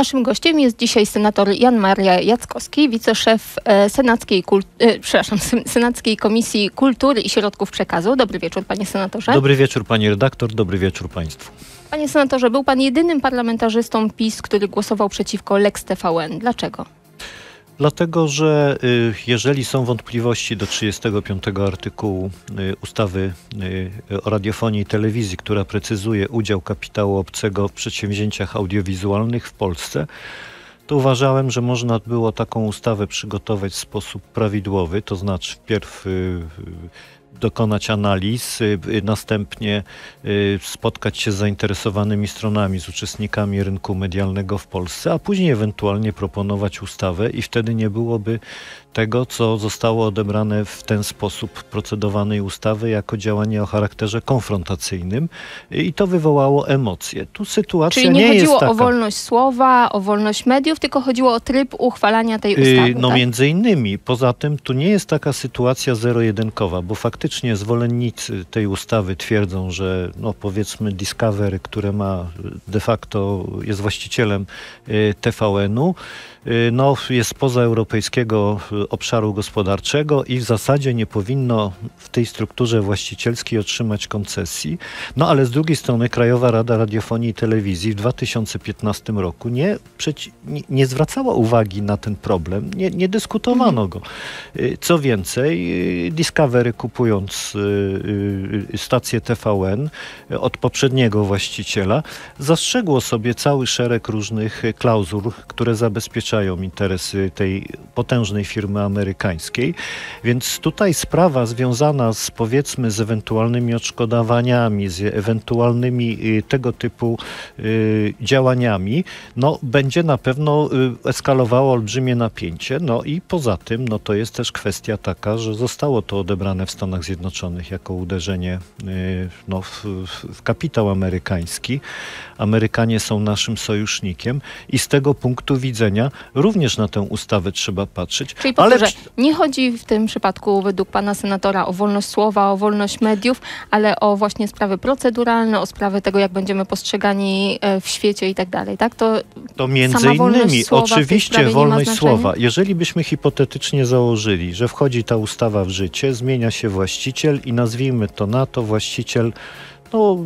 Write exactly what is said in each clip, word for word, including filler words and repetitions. Naszym gościem jest dzisiaj senator Jan Maria Jackowski, wiceszef senackiej, kultu- przepraszam, senackiej Komisji Kultury i Środków Przekazu. Dobry wieczór, panie senatorze. Dobry wieczór, pani redaktor. Dobry wieczór państwu. Panie senatorze, był pan jedynym parlamentarzystą PiS, który głosował przeciwko Lex T V N. Dlaczego? Dlatego, że jeżeli są wątpliwości do trzydziestego piątego artykułu ustawy o radiofonii i telewizji, która precyzuje udział kapitału obcego w przedsięwzięciach audiowizualnych w Polsce, to uważałem, że można było taką ustawę przygotować w sposób prawidłowy, to znaczy wpierw dokonać analiz, następnie spotkać się z zainteresowanymi stronami, z uczestnikami rynku medialnego w Polsce, a później ewentualnie proponować ustawę i wtedy nie byłoby tego, co zostało odebrane w ten sposób procedowanej ustawy jako działanie o charakterze konfrontacyjnym i to wywołało emocje. Tu sytuacja Czyli nie, nie chodziło jest taka. o wolność słowa, o wolność mediów, tylko chodziło o tryb uchwalania tej ustawy. No tak? Między innymi. Poza tym tu nie jest taka sytuacja zero-jedynkowa, bo faktycznie Faktycznie zwolennicy tej ustawy twierdzą, że no powiedzmy Discovery, które ma de facto, jest właścicielem T V N-u, no jest spoza europejskiego obszaru gospodarczego i w zasadzie nie powinno w tej strukturze właścicielskiej otrzymać koncesji. No ale z drugiej strony Krajowa Rada Radiofonii i Telewizji w dwa tysiące piętnastym roku nie, przeci- nie zwracała uwagi na ten problem, nie, nie dyskutowano go. Co więcej, Discovery kupuje stację T V N od poprzedniego właściciela, zastrzegło sobie cały szereg różnych klauzul, które zabezpieczają interesy tej potężnej firmy amerykańskiej. Więc tutaj sprawa związana z powiedzmy z ewentualnymi odszkodowaniami, z ewentualnymi tego typu działaniami, no będzie na pewno eskalowało olbrzymie napięcie. No i poza tym, no to jest też kwestia taka, że zostało to odebrane w Stanach Zjednoczonych jako uderzenie no, w, w kapitał amerykański. Amerykanie są naszym sojusznikiem i z tego punktu widzenia również na tę ustawę trzeba patrzeć. Czyli powtórzę, ale... nie chodzi w tym przypadku według pana senatora o wolność słowa, o wolność mediów, ale o właśnie sprawy proceduralne, o sprawy tego, jak będziemy postrzegani w świecie i tak dalej. Tak? To, to między innymi oczywiście wolność słowa. Jeżeli byśmy hipotetycznie założyli, że wchodzi ta ustawa w życie, zmienia się właściciel i nazwijmy to na to właściciel no,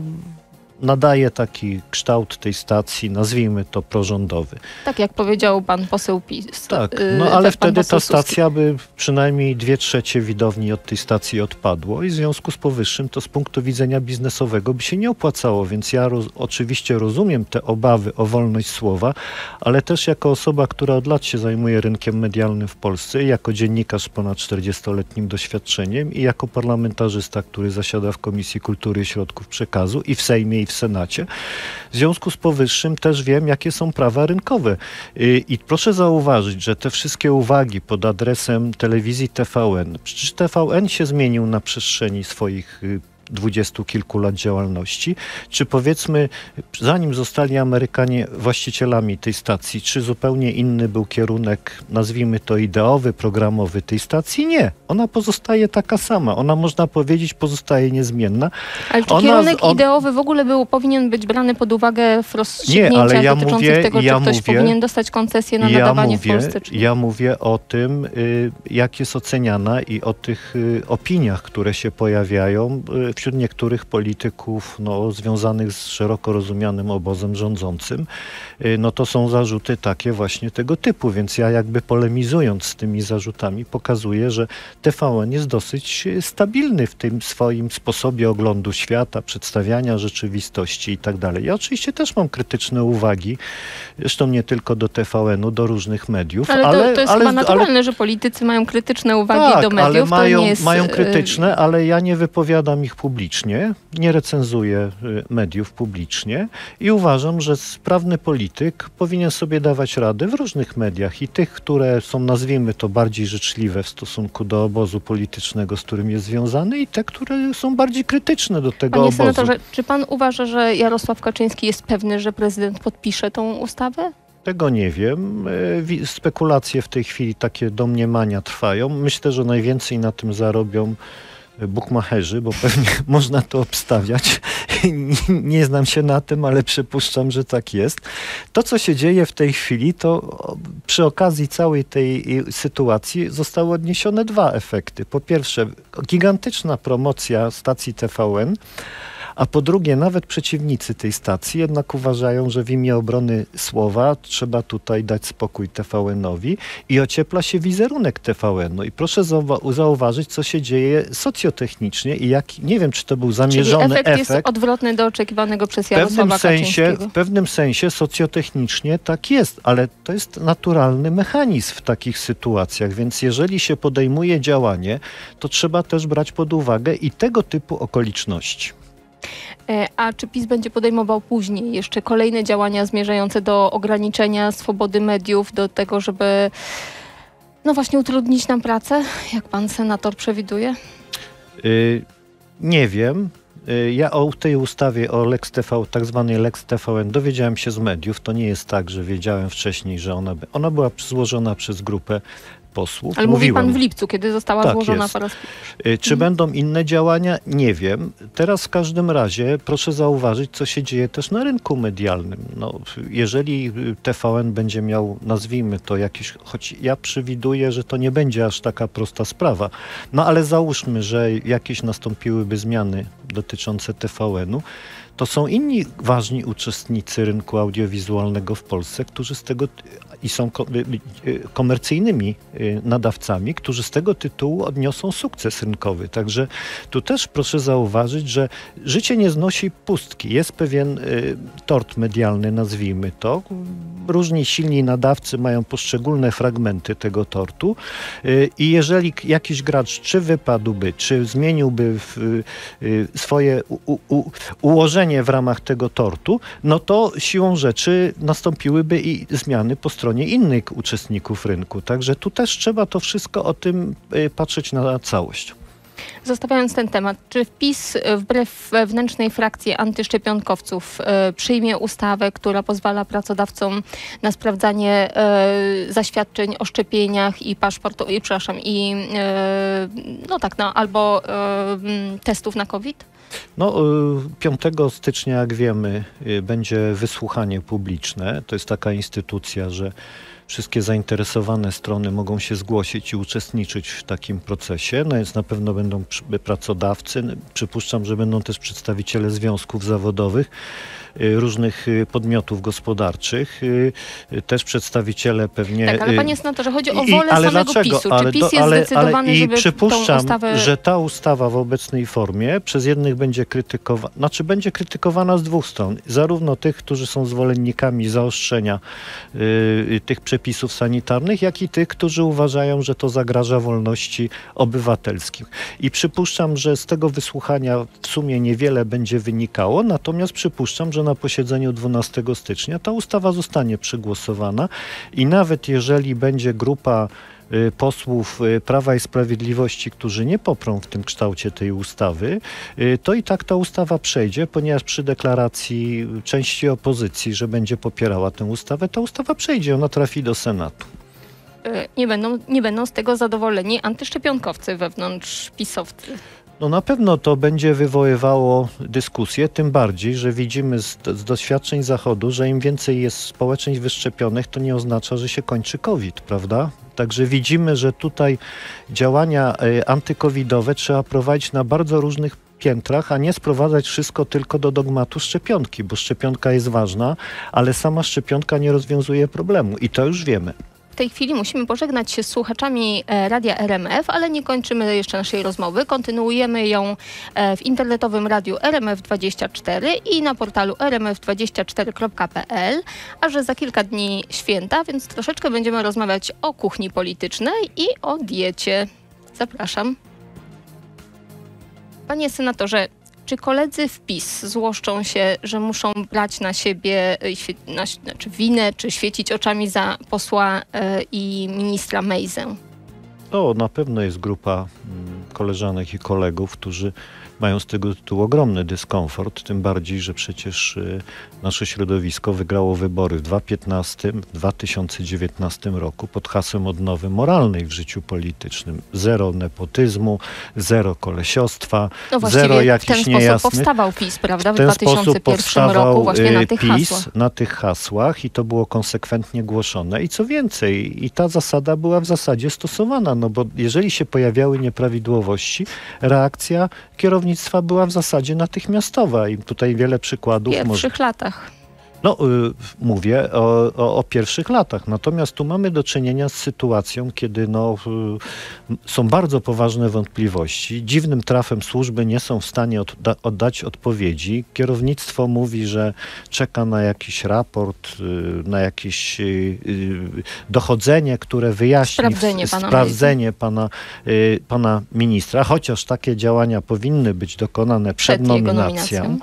nadaje taki kształt tej stacji, nazwijmy to prorządowy. Tak jak powiedział pan poseł PiS. Tak, no ale wtedy ta stacja by przynajmniej dwie trzecie widowni od tej stacji odpadło i w związku z powyższym to z punktu widzenia biznesowego by się nie opłacało, więc ja roz, oczywiście rozumiem te obawy o wolność słowa, ale też jako osoba, która od lat się zajmuje rynkiem medialnym w Polsce, jako dziennikarz z ponad czterdziestoletnim doświadczeniem i jako parlamentarzysta, który zasiada w Komisji Kultury i Środków Przekazu i w Sejmie i w Senacie. W związku z powyższym też wiem, jakie są prawa rynkowe. I, i proszę zauważyć, że te wszystkie uwagi pod adresem telewizji T V N, przecież T V N się zmienił na przestrzeni swoich dwudziestu kilku lat działalności, czy powiedzmy, zanim zostali Amerykanie właścicielami tej stacji, czy zupełnie inny był kierunek, nazwijmy to ideowy, programowy tej stacji? Nie. Ona pozostaje taka sama. Ona, można powiedzieć, pozostaje niezmienna. Ale czy ona, kierunek on... ideowy w ogóle był, powinien być brany pod uwagę w rozstrzygnięciach ja dotyczących mówię, tego, czy ja ktoś mówię, powinien dostać koncesję na ja nadawanie mówię, w Polsce? Czy nie? Ja mówię o tym, jak jest oceniana i o tych opiniach, które się pojawiają wśród niektórych polityków no, związanych z szeroko rozumianym obozem rządzącym, no to są zarzuty takie właśnie tego typu, więc ja jakby polemizując z tymi zarzutami pokazuję, że T V N jest dosyć stabilny w tym swoim sposobie oglądu świata, przedstawiania rzeczywistości i tak dalej. Ja oczywiście też mam krytyczne uwagi, zresztą nie tylko do T V N-u, do różnych mediów. Ale to, ale, to jest ale, chyba naturalne, ale, że politycy mają krytyczne uwagi tak, do mediów. ale mają, to nie jest... mają krytyczne, ale ja nie wypowiadam ich publicznie, nie recenzuję mediów publicznie i uważam, że sprawny polityk powinien sobie dawać radę w różnych mediach i tych, które są, nazwijmy to, bardziej życzliwe w stosunku do obozu politycznego, z którym jest związany i te, które są bardziej krytyczne do tego Panie obozu. Panie senatorze, czy pan uważa, że Jarosław Kaczyński jest pewny, że prezydent podpisze tą ustawę? Tego nie wiem. Spekulacje w tej chwili, takie domniemania trwają. Myślę, że najwięcej na tym zarobią bukmacherzy, bo pewnie można to obstawiać. Nie znam się na tym, ale przypuszczam, że tak jest. To, co się dzieje w tej chwili, to przy okazji całej tej sytuacji zostały odniesione dwa efekty. Po pierwsze, gigantyczna promocja stacji T V N, a po drugie, nawet przeciwnicy tej stacji jednak uważają, że w imię obrony słowa trzeba tutaj dać spokój T V N-owi i ociepla się wizerunek T V N-u. I proszę zauwa- zauważyć, co się dzieje socjotechnicznie i jak, nie wiem, czy to był zamierzony efekt. Czyli efekt jest odwrotny do oczekiwanego przez Jarosława Kaczyńskiego. W pewnym sensie socjotechnicznie tak jest, ale to jest naturalny mechanizm w takich sytuacjach, więc jeżeli się podejmuje działanie, to trzeba też brać pod uwagę i tego typu okoliczności. A czy PiS będzie podejmował później jeszcze kolejne działania zmierzające do ograniczenia swobody mediów, do tego, żeby no właśnie utrudnić nam pracę, jak pan senator przewiduje? Yy, nie wiem. Ja o tej ustawie, o Lex T V N, tak zwanej Lex T V N, dowiedziałem się z mediów. To nie jest tak, że wiedziałem wcześniej, że ona, ona była złożona przez grupę posłów. Ale mówił pan w lipcu, kiedy została tak złożona jest. po raz pierwszy. Czy mhm. będą inne działania? Nie wiem. Teraz w każdym razie proszę zauważyć, co się dzieje też na rynku medialnym. No, jeżeli T V N będzie miał, nazwijmy to jakieś, choć ja przewiduję, że to nie będzie aż taka prosta sprawa, no ale załóżmy, że jakieś nastąpiłyby zmiany dotyczące T V N-u, to są inni ważni uczestnicy rynku audiowizualnego w Polsce, którzy z tego i są komercyjnymi nadawcami, którzy z tego tytułu odniosą sukces rynkowy. Także tu też proszę zauważyć, że życie nie znosi pustki. Jest pewien tort medialny, nazwijmy to. Różni silni nadawcy mają poszczególne fragmenty tego tortu i jeżeli jakiś gracz czy wypadłby, czy zmieniłby swoje u- u- ułożenie w ramach tego tortu, no to siłą rzeczy nastąpiłyby i zmiany po stronie innych uczestników rynku. Także tu też trzeba to wszystko o tym patrzeć na całość. Zostawiając ten temat, czy PiS wbrew wewnętrznej frakcji antyszczepionkowców e, przyjmie ustawę, która pozwala pracodawcom na sprawdzanie e, zaświadczeń o szczepieniach i paszportu, i, przepraszam, i e, no tak, no, albo e, testów na COVID? No, piątego stycznia, jak wiemy, będzie wysłuchanie publiczne. To jest taka instytucja, że wszystkie zainteresowane strony mogą się zgłosić i uczestniczyć w takim procesie. No więc na pewno będą pracodawcy, przypuszczam, że będą też przedstawiciele związków zawodowych, różnych podmiotów gospodarczych, też przedstawiciele pewnie... Tak, ale panie senatorze, chodzi o wolę i, samego dlaczego? PiSu. Czy ale, PiS jest ale, zdecydowany, ale, i żeby przypuszczam, ustawę... że ta ustawa w obecnej formie przez jednych będzie krytykowana, znaczy będzie krytykowana z dwóch stron. Zarówno tych, którzy są zwolennikami zaostrzenia yy, tych przepisów sanitarnych, jak i tych, którzy uważają, że to zagraża wolności obywatelskim. I przypuszczam, że z tego wysłuchania w sumie niewiele będzie wynikało, natomiast przypuszczam, że na posiedzeniu dwunastego stycznia ta ustawa zostanie przegłosowana i nawet jeżeli będzie grupa posłów Prawa i Sprawiedliwości, którzy nie poprą w tym kształcie tej ustawy, to i tak ta ustawa przejdzie, ponieważ przy deklaracji części opozycji, że będzie popierała tę ustawę, ta ustawa przejdzie, ona trafi do Senatu. Nie będą, nie będą z tego zadowoleni antyszczepionkowcy wewnątrz pisowcy. No na pewno to będzie wywoływało dyskusję, tym bardziej, że widzimy z, z doświadczeń Zachodu, że im więcej jest społeczeństw wyszczepionych, to nie oznacza, że się kończy COVID, prawda? Także widzimy, że tutaj działania y, antykowidowe trzeba prowadzić na bardzo różnych piętrach, a nie sprowadzać wszystko tylko do dogmatu szczepionki, bo szczepionka jest ważna, ale sama szczepionka nie rozwiązuje problemu i to już wiemy. W tej chwili musimy pożegnać się z słuchaczami Radia R M F, ale nie kończymy jeszcze naszej rozmowy. Kontynuujemy ją w internetowym radiu R M F dwadzieścia cztery i na portalu r m f dwadzieścia cztery kropka p l, a że za kilka dni święta, więc troszeczkę będziemy rozmawiać o kuchni politycznej i o diecie. Zapraszam. Panie senatorze, czy koledzy w PiS złoszczą się, że muszą brać na siebie świe- na, znaczy winę, czy świecić oczami za posła y, i ministra Mejzę? To na pewno jest grupa mm, koleżanek i kolegów, którzy mają z tego tytułu ogromny dyskomfort, tym bardziej, że przecież nasze środowisko wygrało wybory w dwa tysiące piętnastym, dwa tysiące dziewiętnastym roku pod hasłem odnowy moralnej w życiu politycznym. Zero nepotyzmu, zero kolesiostwa, no zero jakichś niejasnych... w ten niejasnych... sposób powstawał PiS, prawda? W, w ten dwa tysiące pierwszym powstawał roku właśnie na tych PiS hasłach. Na tych hasłach i to było konsekwentnie głoszone. I co więcej, i ta zasada była w zasadzie stosowana, no bo jeżeli się pojawiały nieprawidłowości, reakcja kierownictwa była w zasadzie natychmiastowa. I tutaj wiele przykładów... W pierwszych może... latach. No, y, mówię o, o, o pierwszych latach. Natomiast tu mamy do czynienia z sytuacją, kiedy no, y, są bardzo poważne wątpliwości. Dziwnym trafem służby nie są w stanie odda oddać odpowiedzi. Kierownictwo mówi, że czeka na jakiś raport, y, na jakieś y, y, dochodzenie, które wyjaśni sprawdzenie, w, pana, sprawdzenie pana, y, pana ministra. Chociaż takie działania powinny być dokonane przed, przed nominacją.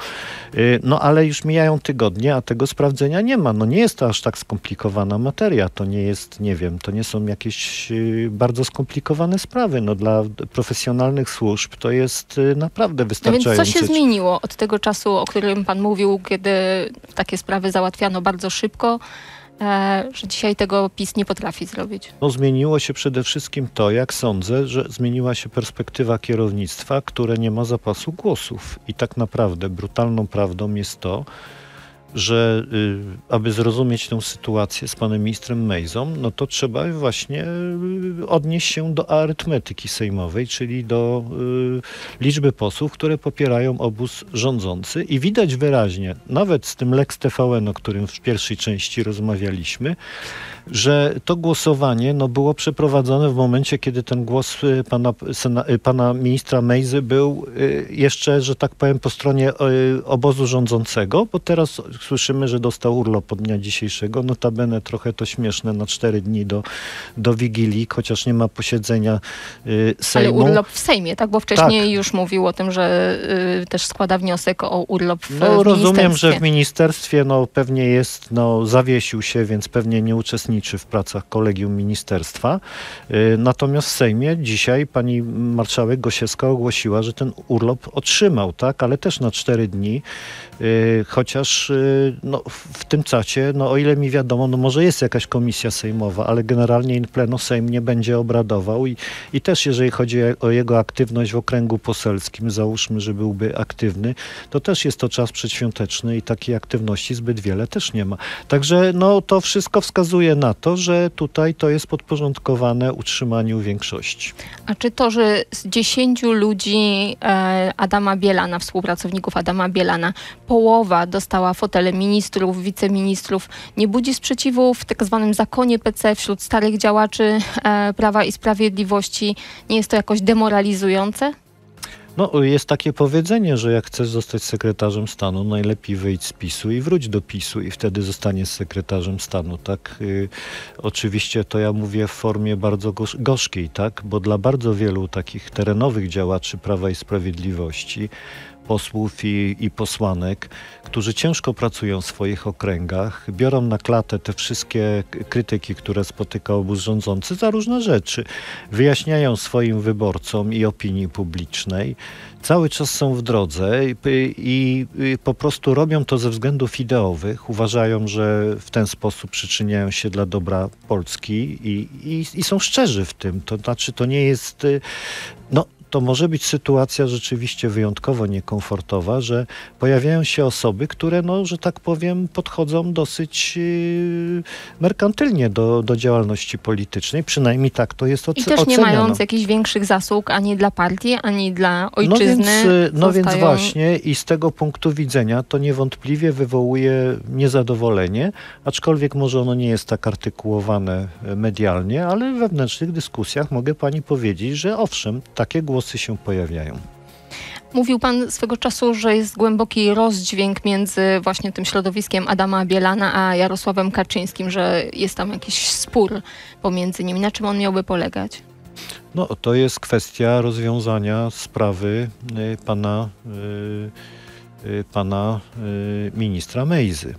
Y, no, ale już mijają tygodnie, a tego sprawdzenia nie ma. No nie jest to aż tak skomplikowana materia. To nie jest, nie wiem, to nie są jakieś y, bardzo skomplikowane sprawy. No dla profesjonalnych służb to jest y, naprawdę wystarczające. No więc co się zmieniło od tego czasu, o którym pan mówił, kiedy takie sprawy załatwiano bardzo szybko, e, że dzisiaj tego PiS nie potrafi zrobić? No zmieniło się przede wszystkim to, jak sądzę, że zmieniła się perspektywa kierownictwa, które nie ma zapasu głosów. I tak naprawdę brutalną prawdą jest to, że y, aby zrozumieć tę sytuację z panem ministrem Mejzą, no to trzeba właśnie y, odnieść się do arytmetyki sejmowej, czyli do y, liczby posłów, które popierają obóz rządzący. I widać wyraźnie, nawet z tym Lex T V N, o którym w pierwszej części rozmawialiśmy, że to głosowanie no, było przeprowadzone w momencie, kiedy ten głos y, pana, sena, y, pana ministra Mejzy był y, jeszcze, że tak powiem, po stronie y, obozu rządzącego, bo teraz słyszymy, że dostał urlop od dnia dzisiejszego. Notabene trochę to śmieszne na cztery dni do, do Wigilii, chociaż nie ma posiedzenia y, Sejmu. Ale urlop w Sejmie, tak? Bo wcześniej tak. już mówił o tym, że y, też składa wniosek o urlop w, no, w ministerstwie. Rozumiem, że w ministerstwie no, pewnie jest, no, zawiesił się, więc pewnie nie uczestniczy w pracach kolegium ministerstwa. Y, natomiast w Sejmie dzisiaj pani marszałek Gosiewska ogłosiła, że ten urlop otrzymał, tak? Ale też na cztery dni, y, chociaż no, w tym czasie, no o ile mi wiadomo, no może jest jakaś komisja sejmowa, ale generalnie in pleno Sejm nie będzie obradował i, i też jeżeli chodzi o jego aktywność w okręgu poselskim, załóżmy, że byłby aktywny, to też jest to czas przedświąteczny i takiej aktywności zbyt wiele też nie ma. Także no to wszystko wskazuje na to, że tutaj to jest podporządkowane utrzymaniu większości. A czy to, że z dziesięciu ludzi e, Adama Bielana, współpracowników Adama Bielana, połowa dostała fotografii ministrów, wiceministrów, nie budzi sprzeciwu w tak zwanym zakonie P C wśród starych działaczy e, Prawa i Sprawiedliwości? Nie jest to jakoś demoralizujące? No, jest takie powiedzenie, że jak chcesz zostać sekretarzem stanu, najlepiej wyjdź z PiSu i wróć do PiSu i wtedy zostaniesz sekretarzem stanu, tak? Yy, oczywiście to ja mówię w formie bardzo gorz gorzkiej, tak? Bo dla bardzo wielu takich terenowych działaczy Prawa i Sprawiedliwości, posłów i, i posłanek, którzy ciężko pracują w swoich okręgach, biorą na klatę te wszystkie krytyki, które spotyka obóz rządzący za różne rzeczy, wyjaśniają swoim wyborcom i opinii publicznej, cały czas są w drodze i, i, i po prostu robią to ze względów ideowych, uważają, że w ten sposób przyczyniają się dla dobra Polski i, i, i są szczerzy w tym, to znaczy to nie jest... No, to może być sytuacja rzeczywiście wyjątkowo niekomfortowa, że pojawiają się osoby, które, no, że tak powiem, podchodzą dosyć yy, merkantylnie do, do działalności politycznej. Przynajmniej tak to jest ocenione. I też nie mając jakichś większych zasług ani dla partii, ani dla ojczyzny. No więc, yy, no więc właśnie i z tego punktu widzenia to niewątpliwie wywołuje niezadowolenie, aczkolwiek może ono nie jest tak artykułowane medialnie, ale w wewnętrznych dyskusjach mogę pani powiedzieć, że owszem, takie głosy się pojawiają. Mówił pan swego czasu, że jest głęboki rozdźwięk między właśnie tym środowiskiem Adama Bielana a Jarosławem Kaczyńskim, że jest tam jakiś spór pomiędzy nimi. Na czym on miałby polegać? No, to jest kwestia rozwiązania sprawy y, pana, y, y, pana y, ministra Mejzy.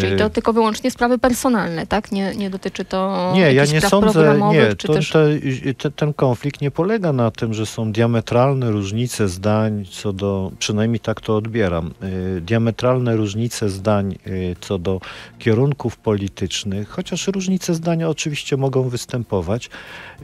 Czyli to tylko wyłącznie sprawy personalne, tak? Nie, nie dotyczy to nie, jakichś ja nie spraw sądzę, programowych? Nie, czy to, też... te, ten konflikt nie polega na tym, że są diametralne różnice zdań co do, przynajmniej tak to odbieram, y, diametralne różnice zdań y, co do kierunków politycznych, chociaż różnice zdania oczywiście mogą występować,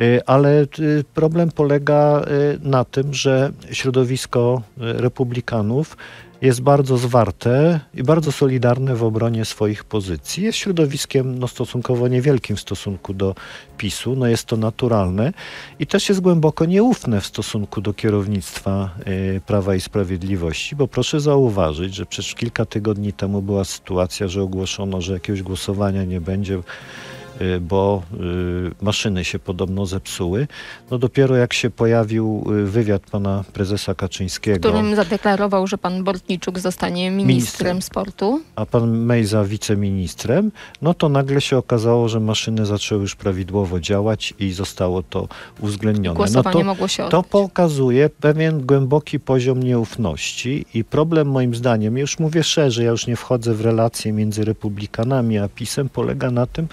y, ale y, problem polega y, na tym, że środowisko y, republikanów jest bardzo zwarte i bardzo solidarne w obronie swoich pozycji. Jest środowiskiem no, stosunkowo niewielkim w stosunku do PiS-u, no, jest to naturalne i też jest głęboko nieufne w stosunku do kierownictwa y, Prawa i Sprawiedliwości, bo proszę zauważyć, że przecież kilka tygodni temu była sytuacja, że ogłoszono, że jakiegoś głosowania nie będzie, bo y, maszyny się podobno zepsuły. No dopiero jak się pojawił wywiad pana prezesa Kaczyńskiego, w którym zadeklarował, że pan Bortniczuk zostanie ministrem, ministrem sportu, a pan Mejza wiceministrem, no to nagle się okazało, że maszyny zaczęły już prawidłowo działać i zostało to uwzględnione. Głosowanie no to, mogło się odbyć. To pokazuje pewien głęboki poziom nieufności i problem moim zdaniem, już mówię szerzej, ja już nie wchodzę w relacje między republikanami a PiS-em, polega na tym,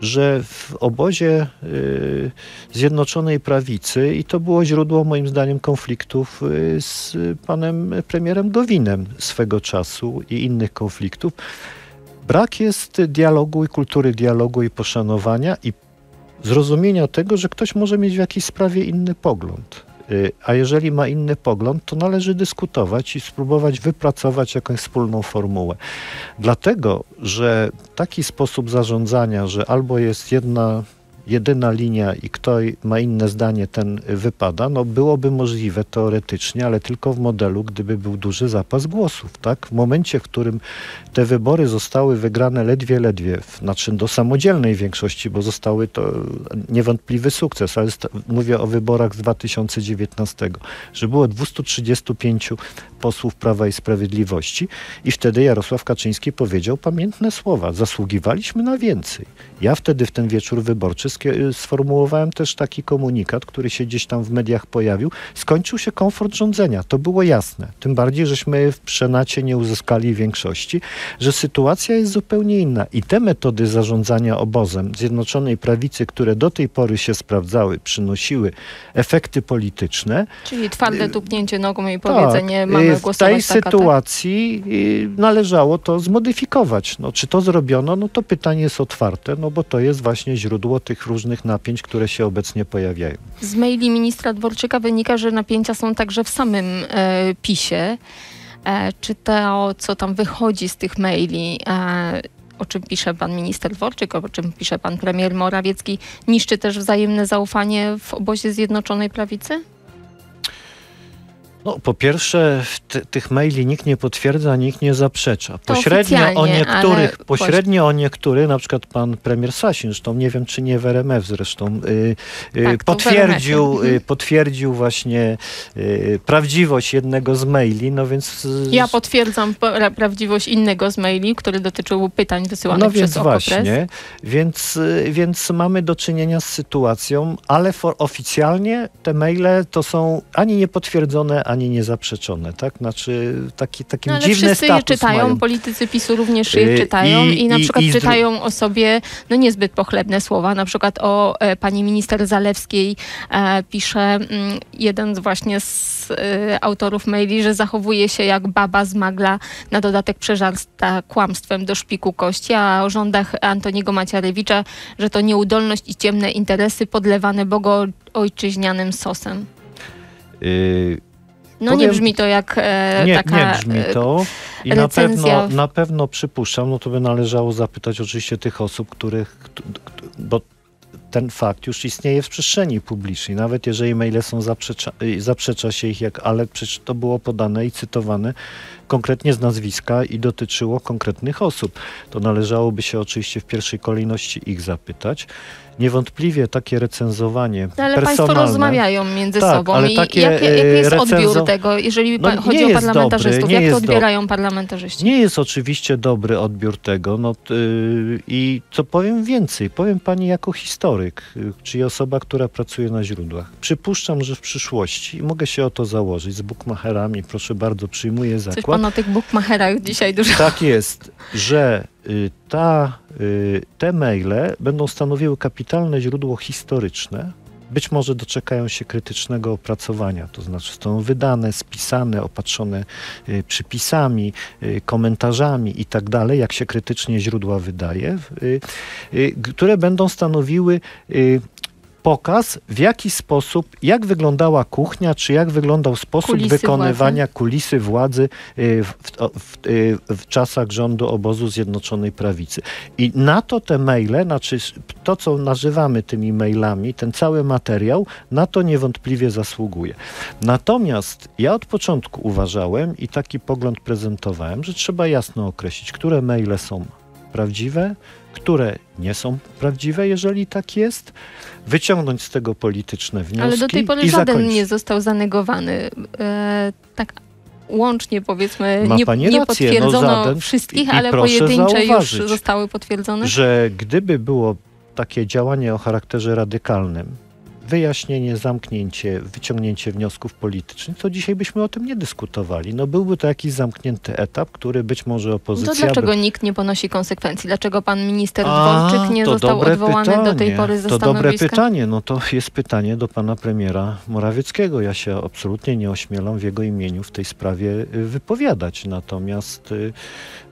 że w obozie y, Zjednoczonej Prawicy, i to było źródło moim zdaniem konfliktów y, z panem premierem Gowinem swego czasu i innych konfliktów, brak jest dialogu i kultury dialogu i poszanowania i zrozumienia tego, że ktoś może mieć w jakiejś sprawie inny pogląd. Y, a jeżeli ma inny pogląd, to należy dyskutować i spróbować wypracować jakąś wspólną formułę. Dlatego, że taki sposób zarządzania, że albo jest jedna, jedyna linia i kto ma inne zdanie, ten wypada, no byłoby możliwe teoretycznie, ale tylko w modelu, gdyby był duży zapas głosów, tak? W momencie, w którym te wybory zostały wygrane ledwie, ledwie, znaczy do samodzielnej większości, bo zostały to niewątpliwy sukces, ale mówię o wyborach z dwa tysiące dziewiętnastego, że było dwustu trzydziestu pięciu posłów Prawa i Sprawiedliwości i wtedy Jarosław Kaczyński powiedział pamiętne słowa, zasługiwaliśmy na więcej. Ja wtedy w ten wieczór wyborczy sformułowałem też taki komunikat, który się gdzieś tam w mediach pojawił. Skończył się komfort rządzenia. To było jasne. Tym bardziej, żeśmy w Senacie nie uzyskali większości, że sytuacja jest zupełnie inna. I te metody zarządzania obozem Zjednoczonej Prawicy, które do tej pory się sprawdzały, przynosiły efekty polityczne. Czyli twarde tupnięcie nogą i powiedzenie tak, mamy głosować w tej taka, sytuacji tak? Należało to zmodyfikować. No, czy to zrobiono? No to pytanie jest otwarte, no bo to jest właśnie źródło tych różnych napięć, które się obecnie pojawiają. Z maili ministra Dworczyka wynika, że napięcia są także w samym e, PiS-ie. E, czy to, co tam wychodzi z tych maili, e, o czym pisze pan minister Dworczyk, o czym pisze pan premier Morawiecki, niszczy też wzajemne zaufanie w obozie Zjednoczonej Prawicy? No, po pierwsze, tych maili nikt nie potwierdza, nikt nie zaprzecza. Pośrednio o niektórych, ale... pośrednio o niektórych, na przykład pan premier Sasin, zresztą nie wiem, czy nie w R M F zresztą, yy, tak, potwierdził, yy, potwierdził właśnie yy, prawdziwość jednego z maili, no więc... Yy, ja potwierdzam pra prawdziwość innego z maili, który dotyczył pytań wysyłanych no przez O K O kropka press. Właśnie, więc, yy, więc mamy do czynienia z sytuacją, ale for oficjalnie te maile to są ani niepotwierdzone, ani niezaprzeczone, tak? Znaczy taki, taki no, ale dziwny wszyscy status je czytają, mają. Politycy PiS-u również je czytają i, i na i, przykład i czytają o sobie no niezbyt pochlebne słowa, na przykład o e, pani minister Zalewskiej e, pisze m, jeden właśnie z e, autorów maili, że zachowuje się jak baba z Magla, na dodatek przeżarsta kłamstwem do szpiku kości, a o rządach Antoniego Macierewicza, że to nieudolność i ciemne interesy podlewane bogoojczyźnianym sosem. Y No powiem, nie brzmi to jak e, nie, taka... Nie brzmi to i na pewno, na pewno przypuszczam, no to by należało zapytać oczywiście tych osób, których... Bo ten fakt już istnieje w przestrzeni publicznej. Nawet jeżeli maile są, zaprzecza, zaprzecza się ich, jak, ale przecież to było podane i cytowane konkretnie z nazwiska i dotyczyło konkretnych osób. To należałoby się oczywiście w pierwszej kolejności ich zapytać. Niewątpliwie takie recenzowanie no, ale personalne... Ale państwo rozmawiają między tak, sobą ale i takie jak, jak jest recenzo... odbiór tego, jeżeli no, chodzi o parlamentarzystów? Dobry, jak to odbierają do... parlamentarzyści? Nie jest oczywiście dobry odbiór tego. No, yy, I co powiem więcej, powiem pani jako historyk. historyk, czyli osoba, która pracuje na źródłach. Przypuszczam, że w przyszłości, i mogę się o to założyć, z bookmacherami, proszę bardzo, przyjmuję zakład. Coś pan o tych bookmacherach dzisiaj dużo. Tak jest, że ta, te maile będą stanowiły kapitalne źródło historyczne. Być może doczekają się krytycznego opracowania, to znaczy są wydane, spisane, opatrzone przypisami, komentarzami i tak dalej, jak się krytycznie źródła wydaje, które będą stanowiły pokaz, w jaki sposób, jak wyglądała kuchnia, czy jak wyglądał sposób kulisy wykonywania władzy. kulisy władzy w, w, w czasach rządu obozu Zjednoczonej Prawicy. I na to te maile, znaczy to, co nazywamy tymi mailami, ten cały materiał, na to niewątpliwie zasługuje. Natomiast ja od początku uważałem i taki pogląd prezentowałem, że trzeba jasno określić, które maile są prawdziwe, które nie są prawdziwe, jeżeli tak jest, wyciągnąć z tego polityczne wnioski. Ale do tej pory żaden nie został zanegowany. E, tak łącznie powiedzmy nie, nie potwierdzono no, żaden, wszystkich, i, ale i pojedyncze już zostały potwierdzone. Że gdyby było takie działanie o charakterze radykalnym, wyjaśnienie, zamknięcie, wyciągnięcie wniosków politycznych, to dzisiaj byśmy o tym nie dyskutowali. No byłby to jakiś zamknięty etap, który być może opozycja... To dlaczego by... nikt nie ponosi konsekwencji? Dlaczego pan minister A, Dworczyk nie został odwołany pytanie. do tej pory ze stanowiska? To dobre pytanie. No to jest pytanie do pana premiera Morawieckiego. Ja się absolutnie nie ośmielam w jego imieniu w tej sprawie wypowiadać. Natomiast,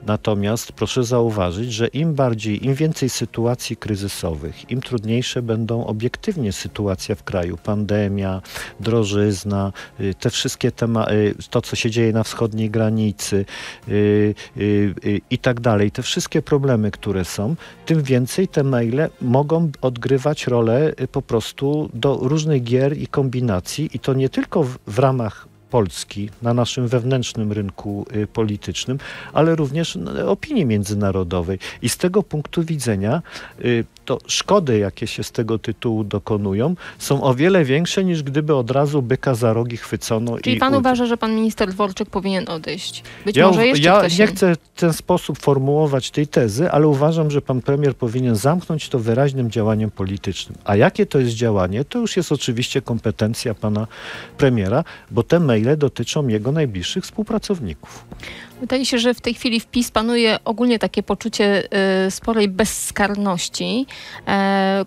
natomiast proszę zauważyć, że im bardziej, im więcej sytuacji kryzysowych, im trudniejsze będą obiektywnie sytuacje w kraju, pandemia, drożyzna, te wszystkie tematy, to co się dzieje na wschodniej granicy yy, yy, yy, i tak dalej, te wszystkie problemy, które są, tym więcej te maile mogą odgrywać rolę po prostu do różnych gier i kombinacji i to nie tylko w, w ramach Polski, na naszym wewnętrznym rynku y, politycznym, ale również y, opinii międzynarodowej. I z tego punktu widzenia y, to szkody, jakie się z tego tytułu dokonują, są o wiele większe niż gdyby od razu byka za rogi chwycono. Czyli i pan uważa, że pan minister Dworczyk powinien odejść? Być ja, może jeszcze ja ktoś nie chcę w ten sposób formułować tej tezy, ale uważam, że pan premier powinien zamknąć to wyraźnym działaniem politycznym. A jakie to jest działanie, to już jest oczywiście kompetencja pana premiera, bo te maile ile dotyczą jego najbliższych współpracowników. Wydaje się, że w tej chwili w PiS panuje ogólnie takie poczucie y, sporej bezkarności, y,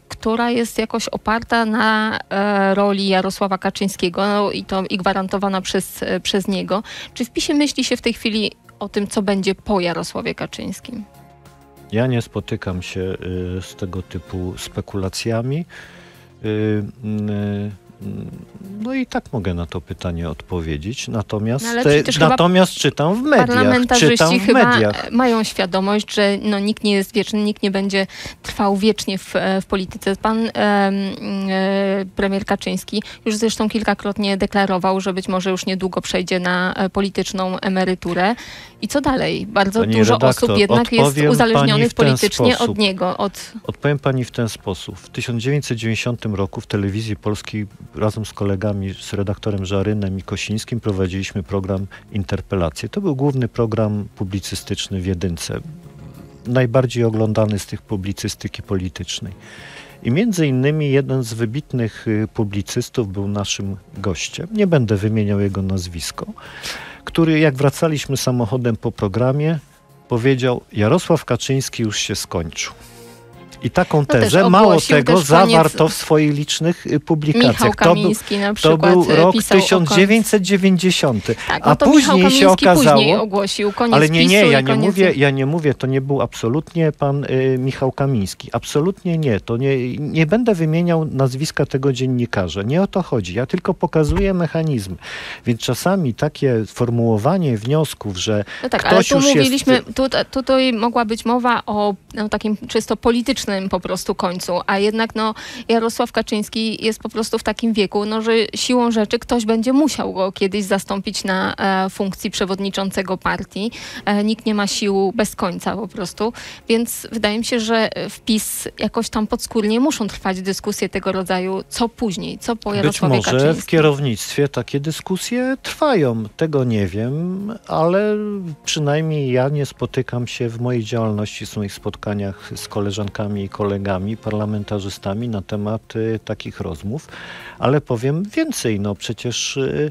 która jest jakoś oparta na y, roli Jarosława Kaczyńskiego no, i, to, i gwarantowana przez, y, przez niego. Czy w PiSie myśli się w tej chwili o tym, co będzie po Jarosławie Kaczyńskim? Ja nie spotykam się y, z tego typu spekulacjami. Y, y, No i tak mogę na to pytanie odpowiedzieć, natomiast, no te, natomiast czytam w mediach. Parlamentarzyści czytam w chyba mediach. mają świadomość, że no, nikt nie jest wieczny, nikt nie będzie trwał wiecznie w, w polityce. Pan e, e, premier Kaczyński już zresztą kilkakrotnie deklarował, że być może już niedługo przejdzie na polityczną emeryturę. I co dalej? Bardzo Pani dużo redaktor, osób jednak jest uzależnionych politycznie sposób. od niego. Od... Odpowiem pani w ten sposób. W tysiąc dziewięćset dziewięćdziesiątym roku w telewizji polskiej razem z kolegami, z redaktorem Żarynem i Kosińskim prowadziliśmy program Interpelacje. To był główny program publicystyczny w Jedynce. Najbardziej oglądany z tych publicystyki politycznej. I między innymi jeden z wybitnych publicystów był naszym gościem. Nie będę wymieniał jego nazwisko. Który jak wracaliśmy samochodem po programie, powiedział: Jarosław Kaczyński już się skończył. I taką tezę, no mało tego, zawarto w swoich licznych publikacjach. Michał Kamiński to, był, na przykład, to był rok tysiąc dziewięćset dziewięćdziesiąty. Tak, no a później się okazało. Później ogłosił koniec ale nie, nie, ja nie koniec... mówię, ja nie mówię, to nie był absolutnie pan y, Michał Kamiński. Absolutnie nie. To nie, nie będę wymieniał nazwiska tego dziennikarza. Nie o to chodzi. Ja tylko pokazuję mechanizm. Więc czasami takie formułowanie wniosków, że. No tak, ktoś ale tu już mówiliśmy, jest... tu, tutaj mogła być mowa o no, takim czysto politycznym po prostu końcu, a jednak no, Jarosław Kaczyński jest po prostu w takim wieku, no, że siłą rzeczy ktoś będzie musiał go kiedyś zastąpić na e, funkcji przewodniczącego partii. E, nikt nie ma sił bez końca po prostu, więc wydaje mi się, że w PiS jakoś tam podskórnie muszą trwać dyskusje tego rodzaju, co później, co po Jarosławie Kaczyńskim. Być może w kierownictwie takie dyskusje trwają, tego nie wiem, ale przynajmniej ja nie spotykam się w mojej działalności, w moich spotkaniach z koleżankami koleżankami i kolegami parlamentarzystami na temat y, takich rozmów, ale powiem więcej, no przecież y,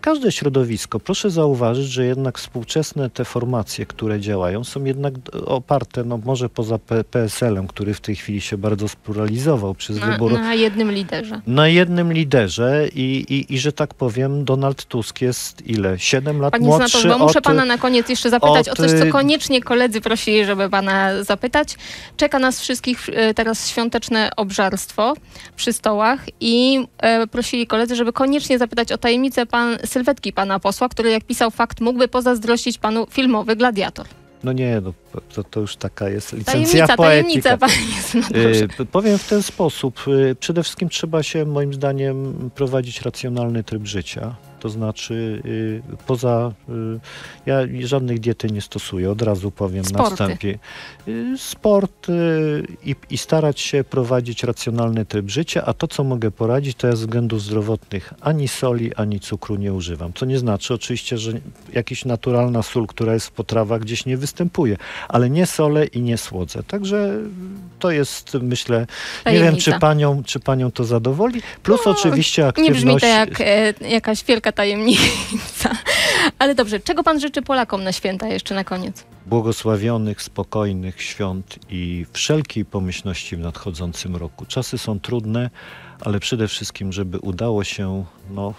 każde środowisko, proszę zauważyć, że jednak współczesne te formacje, które działają, są jednak oparte, no może poza P S L-em, który w tej chwili się bardzo spluralizował przez na, wybór... Na jednym liderze. Na jednym liderze i, i, i, że tak powiem, Donald Tusk jest ile? siedem lat Panie młodszy Senator, bo muszę od, pana na koniec jeszcze zapytać od, o coś, co koniecznie koledzy prosili, żeby pana zapytać. Czeka nas wszystkich teraz świąteczne obżarstwo przy stołach i e, prosili koledzy, żeby koniecznie zapytać o tajemnicę pana sylwetki pana posła, który, jak pisał Fakt, mógłby pozazdrościć panu filmowy Gladiator. No nie, no, to, to już taka jest licencja tajemnica, poetyka. Tajemnica, pan jest, y, powiem w ten sposób. Y, przede wszystkim trzeba się, moim zdaniem, prowadzić racjonalny tryb życia. To znaczy y, poza... Y, ja żadnych diety nie stosuję, od razu powiem Sporty. na wstępie. Y, sport y, i, i starać się prowadzić racjonalny tryb życia, a to, co mogę poradzić, to ja z względów zdrowotnych ani soli, ani cukru nie używam. Co nie znaczy oczywiście, że jakaś naturalna sól, która jest w potrawach, gdzieś nie występuje, ale nie solę i nie słodzę. Także to jest, myślę, Tajemnica. nie wiem, czy panią, czy panią to zadowoli. Plus no, oczywiście aktywność... Nie brzmi to jak e, jakaś wielka tajemnica. Ale dobrze, czego pan życzy Polakom na święta jeszcze na koniec? Błogosławionych, spokojnych świąt i wszelkiej pomyślności w nadchodzącym roku. Czasy są trudne, ale przede wszystkim, żeby udało się no,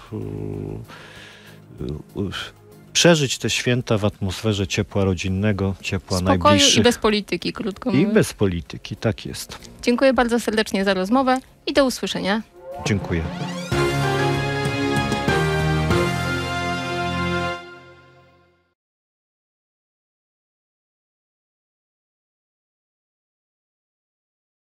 przeżyć te święta w atmosferze ciepła rodzinnego, ciepła Spokoju najbliższych. Spokoju i bez polityki, krótko mówiąc. I bez polityki, tak jest. Dziękuję bardzo serdecznie za rozmowę i do usłyszenia. Dziękuję.